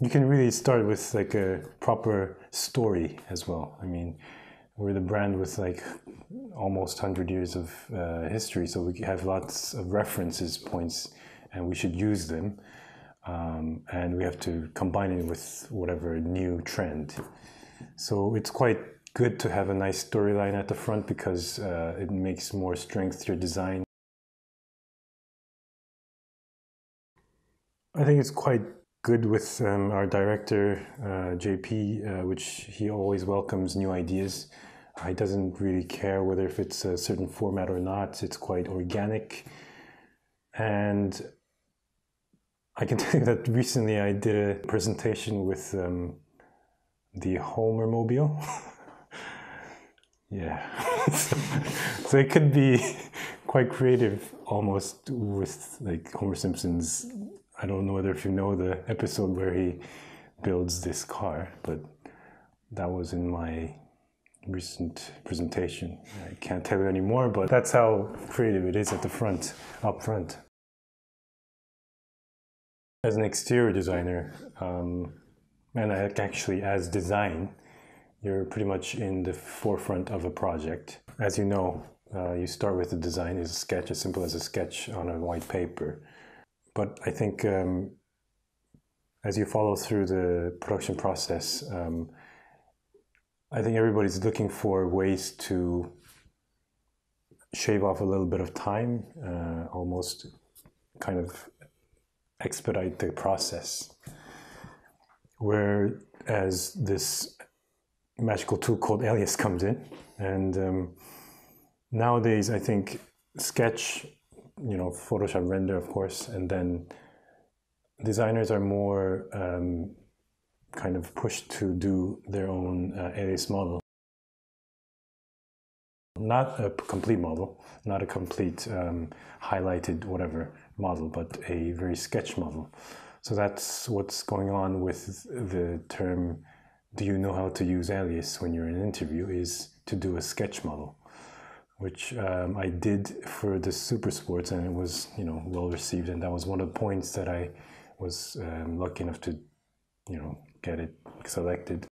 You can really start with like a proper story as well. I mean, we're the brand with like almost 100 years of history, so we have lots of references points and we should use them. And we have to combine it with whatever new trend. So it's quite good to have a nice storyline at the front because it makes more strength to your design. I think it's quite good with our director, JP, which he always welcomes new ideas. He doesn't really care whether if it's a certain format or not. It's quite organic. And I can tell you that recently I did a presentation with the Homer Mobile. Yeah, so it could be quite creative almost with like Homer Simpsons. I don't know whether if you know the episode where he builds this car, but that was in my recent presentation. I can't tell you anymore, but that's how creative it is at the front, up front. As an exterior designer, and actually as design, you're pretty much in the forefront of a project. As you know, you start with the design is a sketch, as simple as a sketch on a white paper. But I think as you follow through the production process, I think everybody's looking for ways to shave off a little bit of time, almost kind of expedite the process. Whereas this magical tool called Alias comes in, and nowadays I think sketch, you know, Photoshop render of course, and then designers are more kind of pushed to do their own Alias model. Not a complete model, not a complete highlighted whatever model, but a very sketch model. So that's what's going on with the term, do you know how to use Alias when you're in an interview, is to do a sketch model, which I did for the Super Sports, and it was, you know, well received, and that was one of the points that I was lucky enough to, you know, get it selected.